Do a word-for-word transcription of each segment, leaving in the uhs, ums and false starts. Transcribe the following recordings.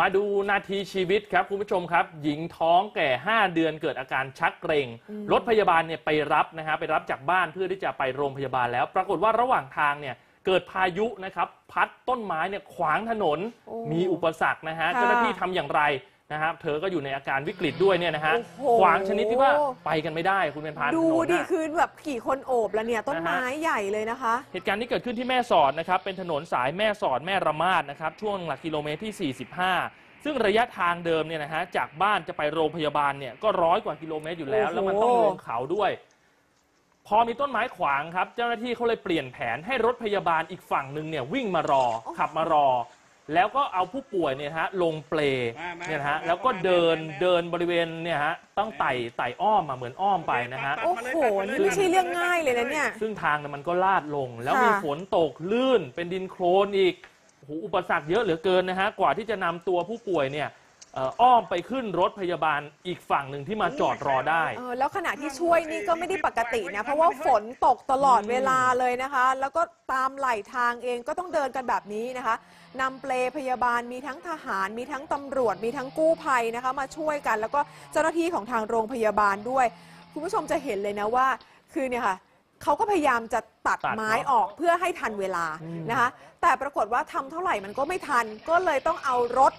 มาดูนาทีชีวิตครับคุณผู้ชมครับหญิงท้องแก่ห้าเดือนเกิดอาการชักเกร็งรถพยาบาลเนี่ยไปรับนะฮะไปรับจากบ้านเพื่อที่จะไปโรงพยาบาลแล้วปรากฏว่าระหว่างทางเนี่ยเกิดพายุนะครับพัดต้นไม้เนี่ยขวางถนนมีอุปสรรคนะฮะเจ้าหน้าที่ทำอย่างไรนะครับเธอก็อยู่ในอาการวิกฤตด้วยเนี่ยนะฮะขวางชนิดที่ว่าไปกันไม่ได้คุณเป็นพานดูดิคือแบบกี่คนโอบแล้วเนี่ยต้นไม้ใหญ่เลยนะคะเหตุการณ์นี้เกิดขึ้นที่แม่สอดนะครับเป็นถนนสายแม่สอดแม่ระมาดนะครับช่วงหลักกิโลเมตรที่สี่สิบห้าซึ่งระยะทางเดิมเนี่ยนะฮะจากบ้านจะไปโรงพยาบาลเนี่ยก็ร้อยกว่ากิโลเมตรอยู่แล้วแล้วมันต้องลงเขาด้วยพอมีต้นไม้ขวางครับเจ้าหน้าที่เขาเลยเปลี่ยนแผนให้รถพยาบาลอีกฝั่งหนึ่งเนี่ยวิ่งมารอขับมารอแล้วก็เอาผู้ป่วยเนี่ยฮะลงเปลเนี่ยฮะแล้วก็เดินเดินบริเวณเนี่ยฮะต้องไต่ไต่อ้อมมาเหมือนอ้อมไปนะฮะโอ้โหนี่ไม่ใช่เรื่องง่ายเลยนะเนี่ยซึ่งทางมันก็ลาดลงแล้วมีฝนตกลื่นเป็นดินโคลนอีกโอ้โหอุปสรรคเยอะเหลือเกินนะฮะกว่าที่จะนำตัวผู้ป่วยเนี่ยอ้อมไปขึ้นรถพยาบาลอีกฝั่งหนึ่งที่มาจอดรอได้แล้วขณะที่ช่วยนี่ก็ไม่ได้ปกตินะเพราะว่าฝนตกตลอดเวลาเลยนะคะแล้วก็ตามไหลทางเองก็ต้องเดินกันแบบนี้นะคะนำเปลพยาบาลมีทั้งทหารมีทั้งตำรวจมีทั้งกู้ภัยนะคะมาช่วยกันแล้วก็เจ้าหน้าที่ของทางโรงพยาบาลด้วยคุณผู้ชมจะเห็นเลยนะว่าคือเนี่ยค่ะเขาก็พยายามจะตัดไม้ออกเพื่อให้ทันเวลานะคะแต่ปรากฏว่าทำเท่าไหร่มันก็ไม่ทันก็เลยต้องเอารถ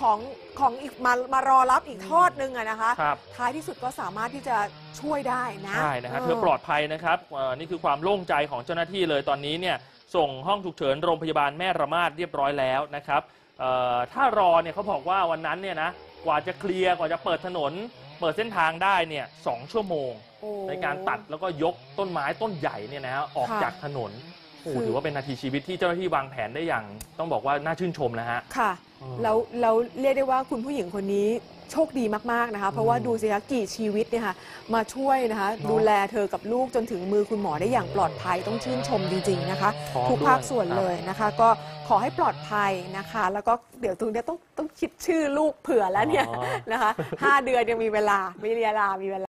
ของของอีกมามารอรับอีกทอดนึงอะนะคะท้ายที่สุดก็สามารถที่จะช่วยได้นะใช่นะครับเธอปลอดภัยนะครับนี่คือความโล่งใจของเจ้าหน้าที่เลยตอนนี้เนี่ยส่งห้องฉุกเฉินโรงพยาบาลแม่ระมาดเรียบร้อยแล้วนะครับถ้ารอเนี่ยเขาบอกว่าวันนั้นเนี่ยนะกว่าจะเคลียร์กว่าจะเปิดถนนเปิดเส้นทางได้เนี่ยสองชั่วโมงในการตัดแล้วก็ยกต้นไม้ต้นใหญ่เนี่ยนะฮะออกจากถนนถือว่าเป็นนาทีชีวิตที่เจ้าหน้าที่วางแผนได้อย่างต้องบอกว่าน่าชื่นชมนะฮะค่ะแล้วเราเรียกได้ว่าคุณผู้หญิงคนนี้โชคดีมากๆนะคะเพราะว่าดูสิคะกี่ชีวิตเนี่ยค่ะมาช่วยนะคะดูแลเธอกับลูกจนถึงมือคุณหมอได้อย่างปลอดภัยต้องชื่นชมจริงๆนะคะทุกภาคส่วนเลยนะคะก็ขอให้ปลอดภัยนะคะแล้วก็เดี๋ยวตรงนี้ต้องต้องคิดชื่อลูกเผื่อแล้วเนี่ยนะคะห้าเดือนยังมีเวลามีเวลามีเว